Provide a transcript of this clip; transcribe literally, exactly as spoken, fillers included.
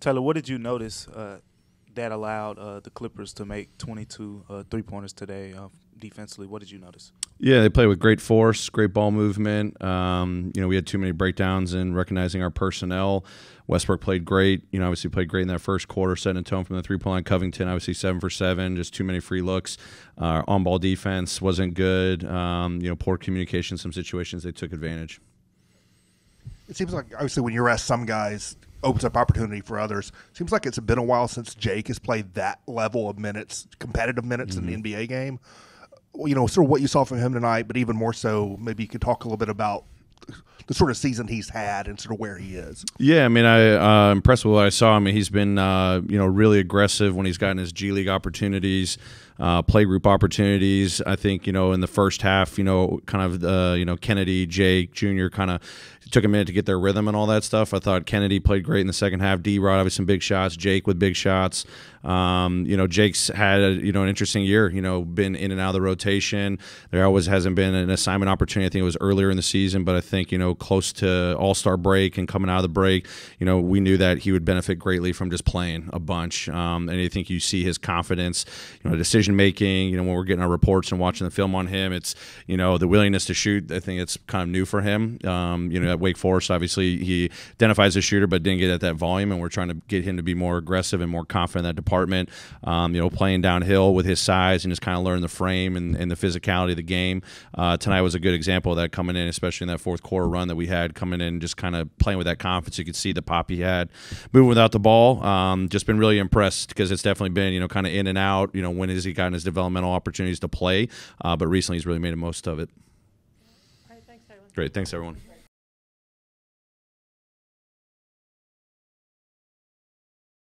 Taylor, what did you notice uh, that allowed uh, the Clippers to make twenty-two uh, three-pointers today uh, defensively? What did you notice? Yeah, they play with great force, great ball movement. Um, you know, we had too many breakdowns in recognizing our personnel. Westbrook played great. You know, obviously played great in that first quarter, setting a tone from the three-point line. Covington, obviously seven for seven, just too many free looks. Uh, on-ball defense wasn't good. Um, you know, poor communication, some situations they took advantage. It seems like, obviously, when you're asked some guys – opens up opportunity for others. Seems like it's been a while since Jake has played that level of minutes, competitive minutes mm-hmm. in the N B A game. You know, sort of what you saw from him tonight, but even more so, maybe you could talk a little bit about the sort of season he's had and sort of where he is. Yeah, I mean, I'm uh, impressed with what I saw. I mean, he's been, uh, you know, really aggressive when he's gotten his G League opportunities, uh, play group opportunities. I think, you know, in the first half, you know, kind of, uh, you know, Kennedy, Jake, Junior kind of took a minute to get their rhythm and all that stuff. I thought Kennedy played great in the second half. D-Rod with some big shots. Jake with big shots. Um, you know, Jake's had, a, you know, an interesting year, you know, been in and out of the rotation. There always hasn't been an assignment opportunity. I think it was earlier in the season, but I think, you know, close to All-Star break and coming out of the break, you know, we knew that he would benefit greatly from just playing a bunch. Um, and I think you see his confidence, you know, decision-making, you know, when we're getting our reports and watching the film on him, it's, you know, the willingness to shoot. I think it's kind of new for him. Um, you know, at Wake Forest, obviously, he identifies as a shooter but didn't get at that volume, and we're trying to get him to be more aggressive and more confident in that department, um, you know, playing downhill with his size and just kind of learn the frame and, and the physicality of the game. Uh, tonight was a good example of that coming in, especially in that fourth quarter run that we had coming in, just kind of playing with that confidence. You could see the pop he had moving without the ball. Um, just been really impressed because it's definitely been, you know, kind of in and out. You know, when has he gotten his developmental opportunities to play? Uh, but recently he's really made the most of it. All right, thanks, everyone. Great. Thanks, everyone.